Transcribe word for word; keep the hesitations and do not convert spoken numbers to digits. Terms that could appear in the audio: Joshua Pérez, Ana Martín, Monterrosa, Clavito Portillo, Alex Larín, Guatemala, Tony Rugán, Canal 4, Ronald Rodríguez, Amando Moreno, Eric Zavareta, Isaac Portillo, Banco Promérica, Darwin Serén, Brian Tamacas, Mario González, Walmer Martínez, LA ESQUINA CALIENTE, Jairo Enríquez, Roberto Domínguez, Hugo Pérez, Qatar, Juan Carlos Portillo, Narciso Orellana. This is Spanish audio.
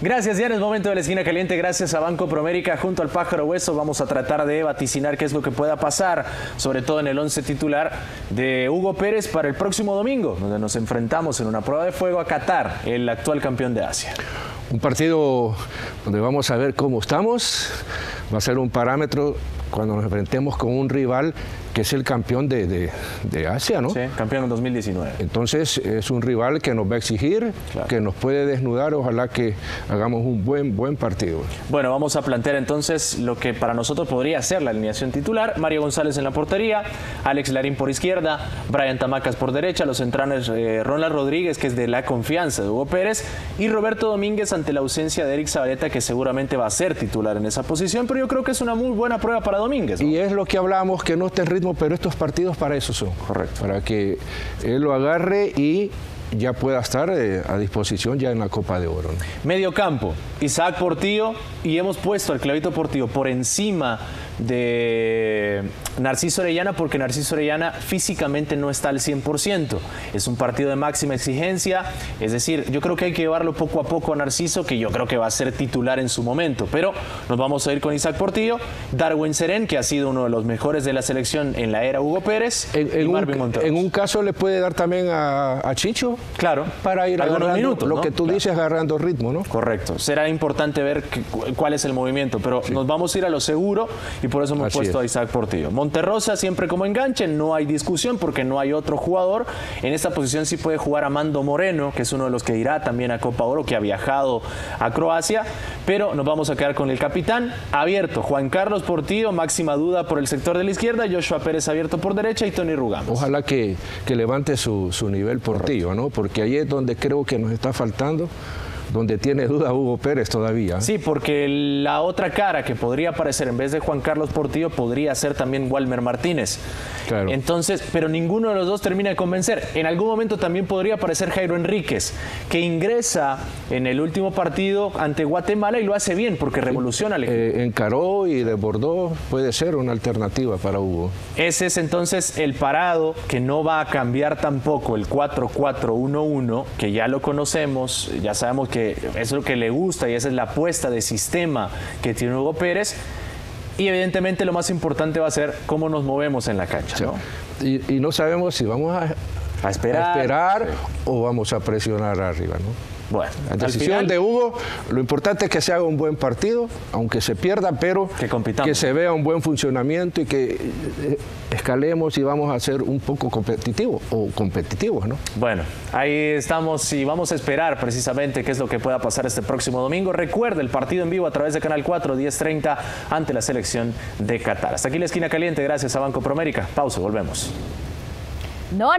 Gracias, ya en el momento de la esquina caliente, gracias a Banco Promérica junto al Pájaro Hueso, vamos a tratar de vaticinar qué es lo que pueda pasar, sobre todo en el once titular de Hugo Pérez para el próximo domingo, donde nos enfrentamos en una prueba de fuego a Qatar, el actual campeón de Asia. Un partido donde vamos a ver cómo estamos, va a ser un parámetro cuando nos enfrentemos con un rival que es el campeón de, de, de Asia, ¿no? Sí, campeón en dos mil diecinueve. Entonces es un rival que nos va a exigir, claro, que nos puede desnudar, ojalá que hagamos un buen, buen partido. Bueno, vamos a plantear entonces lo que para nosotros podría ser la alineación titular. Mario González en la portería, Alex Larín por izquierda, Brian Tamacas por derecha, los centrales eh, Ronald Rodríguez, que es de la confianza de Hugo Pérez, y Roberto Domínguez ante la ausencia de Eric Zavareta, que seguramente va a ser titular en esa posición, pero yo creo que es una muy buena prueba para Domínguez, ¿no? Y es lo que hablamos, que no está en ritmo, pero estos partidos para eso son. Correcto. Para que él lo agarre y ya pueda estar eh, a disposición ya en la Copa de Oro, ¿no? Medio campo, Isaac Portillo, y hemos puesto al Clavito Portillo por encima de Narciso Orellana porque Narciso Orellana físicamente no está al cien por ciento. Es un partido de máxima exigencia, es decir, yo creo que hay que llevarlo poco a poco a Narciso, que yo creo que va a ser titular en su momento, pero nos vamos a ir con Isaac Portillo, Darwin Serén, que ha sido uno de los mejores de la selección en la era Hugo Pérez, en, en, y Marvin un, en un caso le puede dar también a, a Chicho, claro, para ir algunos minutos, lo ¿no? que tú claro. dices, agarrando ritmo, ¿no? Correcto, será importante ver que, cuál es el movimiento, pero sí, nos vamos a ir a lo seguro y por eso hemos Así puesto es. a Isaac Portillo. Monterrosa siempre como enganche, no hay discusión porque no hay otro jugador. En esta posición sí puede jugar Amando Moreno, que es uno de los que irá también a Copa Oro, que ha viajado a Croacia, pero nos vamos a quedar con el capitán abierto, Juan Carlos Portillo, máxima duda por el sector de la izquierda, Joshua Pérez abierto por derecha y Tony Rugán. Ojalá que, que levante su, su nivel Portillo, ¿no? Porque ahí es donde creo que nos está faltando, donde tiene duda Hugo Pérez todavía. Sí, porque la otra cara que podría aparecer en vez de Juan Carlos Portillo podría ser también Walmer Martínez. Claro. Entonces, pero ninguno de los dos termina de convencer. En algún momento también podría aparecer Jairo Enríquez, que ingresa en el último partido ante Guatemala y lo hace bien porque revoluciona el equipo. Eh, encaró y desbordó, puede ser una alternativa para Hugo. Ese es entonces el parado que no va a cambiar tampoco, el cuatro cuatro uno uno, que ya lo conocemos, ya sabemos que es lo que le gusta y esa es la apuesta de sistema que tiene Hugo Pérez, y evidentemente lo más importante va a ser cómo nos movemos en la cancha, ¿no? Y, y no sabemos si vamos a, a esperar, a esperar sí. o vamos a presionar arriba, ¿no? Bueno, la decisión final de Hugo, lo importante es que se haga un buen partido, aunque se pierda, pero que, que se vea un buen funcionamiento y que escalemos y vamos a ser un poco competitivos o competitivos, ¿no? Bueno, ahí estamos y vamos a esperar precisamente qué es lo que pueda pasar este próximo domingo. Recuerda el partido en vivo a través de Canal cuatro, diez treinta, ante la selección de Qatar. Hasta aquí la esquina caliente, gracias a Banco Promérica. Pausa, volvemos. No,